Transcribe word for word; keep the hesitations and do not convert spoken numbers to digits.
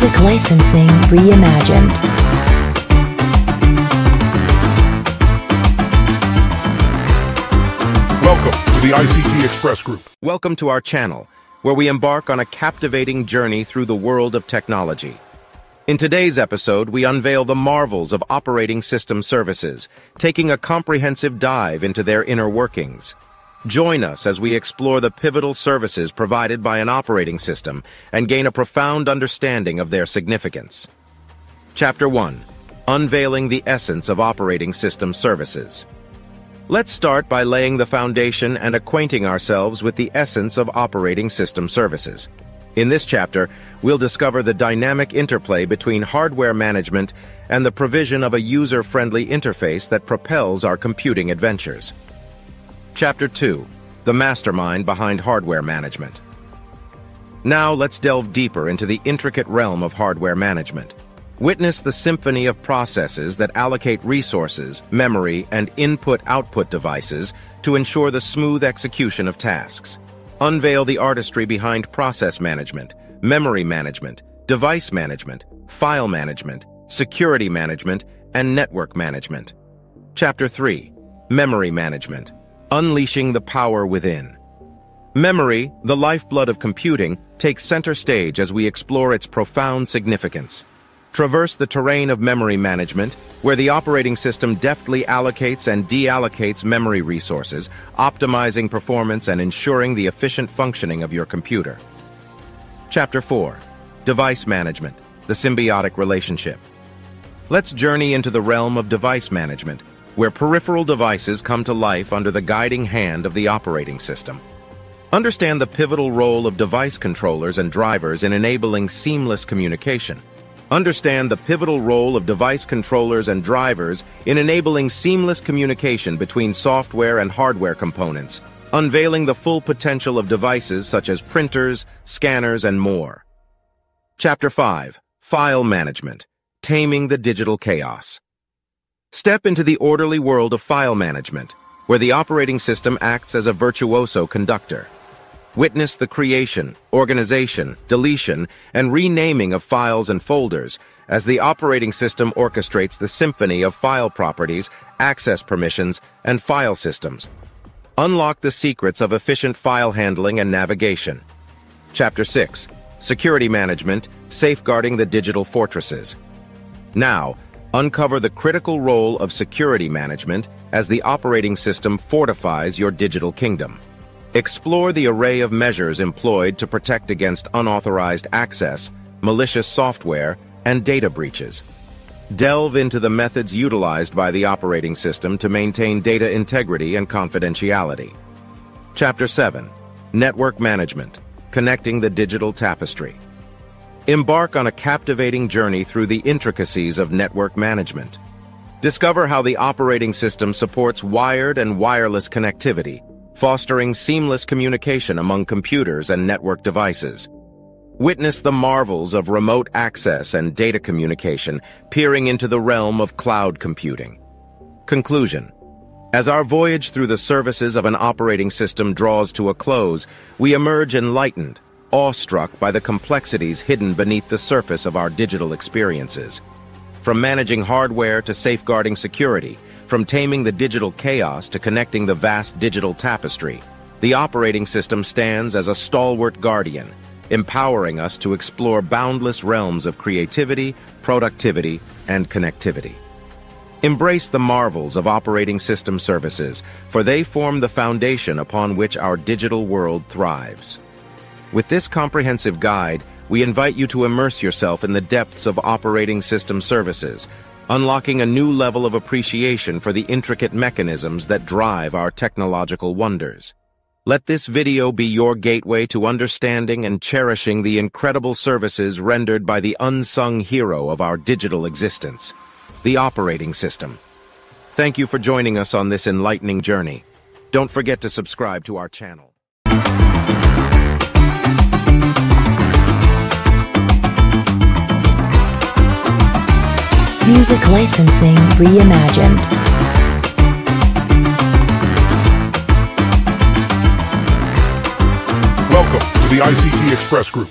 Music licensing reimagined. Welcome to the I C T Express Group. Welcome to our channel, where we embark on a captivating journey through the world of technology. In today's episode, we unveil the marvels of operating system services, taking a comprehensive dive into their inner workings. Join us as we explore the pivotal services provided by an operating system and gain a profound understanding of their significance. Chapter one. Unveiling the essence of operating system services. Let's start by laying the foundation and acquainting ourselves with the essence of operating system services. In this chapter, we'll discover the dynamic interplay between hardware management and the provision of a user-friendly interface that propels our computing adventures. Chapter two. The mastermind behind hardware management. Now let's delve deeper into the intricate realm of hardware management. Witness the symphony of processes that allocate resources, memory, and input-output devices to ensure the smooth execution of tasks. Unveil the artistry behind process management, memory management, device management, file management, security management, and network management. Chapter three. Memory management. Unleashing the power within. Memory, the lifeblood of computing, takes center stage as we explore its profound significance. Traverse the terrain of memory management, where the operating system deftly allocates and deallocates memory resources, optimizing performance and ensuring the efficient functioning of your computer. Chapter four. Device management, the symbiotic relationship. Let's journey into the realm of device management, where peripheral devices come to life under the guiding hand of the operating system. Understand the pivotal role of device controllers and drivers in enabling seamless communication. Understand the pivotal role of device controllers and drivers in enabling seamless communication between software and hardware components, unveiling the full potential of devices such as printers, scanners, and more. Chapter five. File management, taming the digital chaos. Step into the orderly world of file management, where the operating system acts as a virtuoso conductor. Witness the creation, organization, deletion, and renaming of files and folders as the operating system orchestrates the symphony of file properties, access permissions, and file systems. Unlock the secrets of efficient file handling and navigation. Chapter six. Security management, safeguarding the digital fortresses. Now, uncover the critical role of security management as the operating system fortifies your digital kingdom. Explore the array of measures employed to protect against unauthorized access, malicious software, and data breaches. Delve into the methods utilized by the operating system to maintain data integrity and confidentiality. Chapter seven. Network management, connecting the digital tapestry. Embark on a captivating journey through the intricacies of network management. Discover how the operating system supports wired and wireless connectivity, fostering seamless communication among computers and network devices. Witness the marvels of remote access and data communication, peering into the realm of cloud computing. Conclusion. As our voyage through the services of an operating system draws to a close, we emerge enlightened, awestruck by the complexities hidden beneath the surface of our digital experiences. From managing hardware to safeguarding security, from taming the digital chaos to connecting the vast digital tapestry, the operating system stands as a stalwart guardian, empowering us to explore boundless realms of creativity, productivity, and connectivity. Embrace the marvels of operating system services, for they form the foundation upon which our digital world thrives. With this comprehensive guide, we invite you to immerse yourself in the depths of operating system services, unlocking a new level of appreciation for the intricate mechanisms that drive our technological wonders. Let this video be your gateway to understanding and cherishing the incredible services rendered by the unsung hero of our digital existence, the operating system. Thank you for joining us on this enlightening journey. Don't forget to subscribe to our channel. Music licensing reimagined. Welcome to the I C T Express Group.